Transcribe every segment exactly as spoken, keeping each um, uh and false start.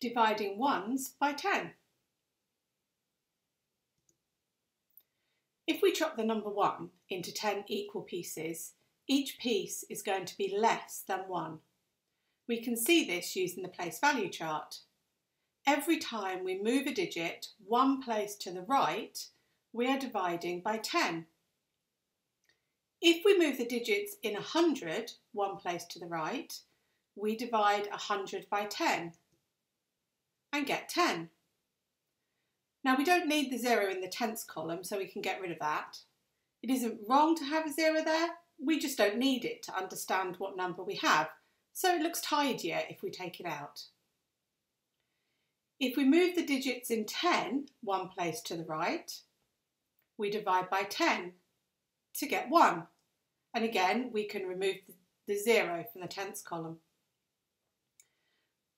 dividing ones by ten. If we chop the number one into ten equal pieces, each piece is going to be less than one. We can see this using the place value chart. Every time we move a digit one place to the right, we are dividing by ten. If we move the digits in one hundred one place to the right, we divide one hundred by ten and get ten. Now, we don't need the zero in the tenths column, so we can get rid of that. It isn't wrong to have a zero there, we just don't need it to understand what number we have, so it looks tidier if we take it out. If we move the digits in ten one place to the right, we divide by ten to get one. And again, we can remove the zero from the tenths column.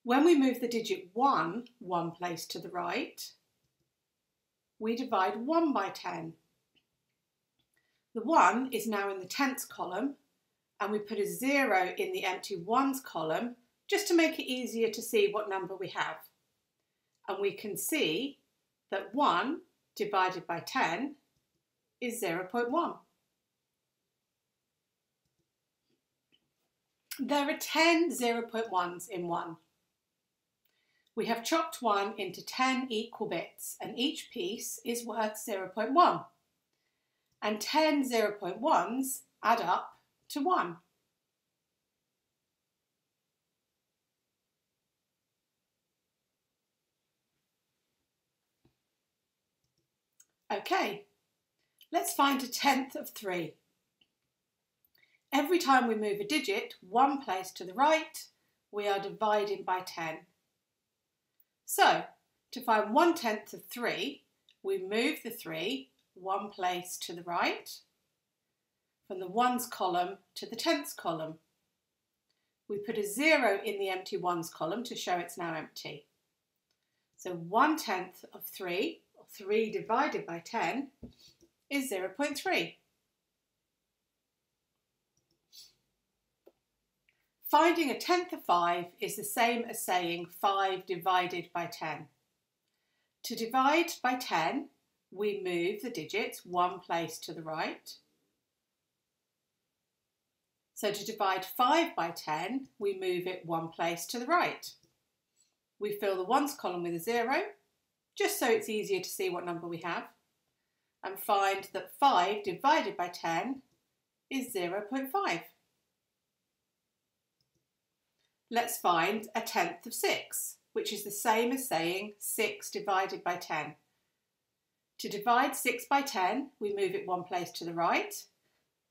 When we move the digit one one place to the right, we divide one by ten. The one is now in the tenths column, and we put a zero in the empty ones column just to make it easier to see what number we have. And we can see that one divided by ten is zero point one. There are ten zero point ones in one. We have chopped one into ten equal bits, and each piece is worth zero point one. And ten zero point ones add up to one. Okay, let's find a tenth of three. Every time we move a digit one place to the right, we are dividing by ten. So, to find one tenth of three, we move the three one place to the right, from the ones column to the tenths column. We put a zero in the empty ones column to show it's now empty. So one tenth of three, or three divided by ten, is zero point three. Finding a tenth of five is the same as saying five divided by ten. To divide by ten, we move the digits one place to the right. So to divide five by ten, we move it one place to the right. We fill the ones column with a zero, just so it's easier to see what number we have, and find that five divided by ten is zero point five. Let's find a tenth of six, which is the same as saying six divided by ten. To divide six by ten, we move it one place to the right,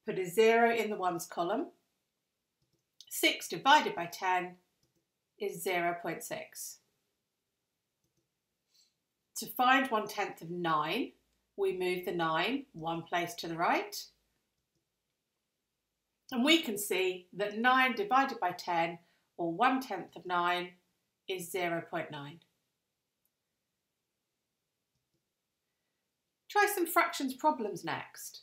put a zero in the ones column. six divided by ten is zero point six. To find one tenth of nine, we move the nine one place to the right. And we can see that nine divided by ten, or one tenth of nine, is zero point nine. Try some fractions problems next.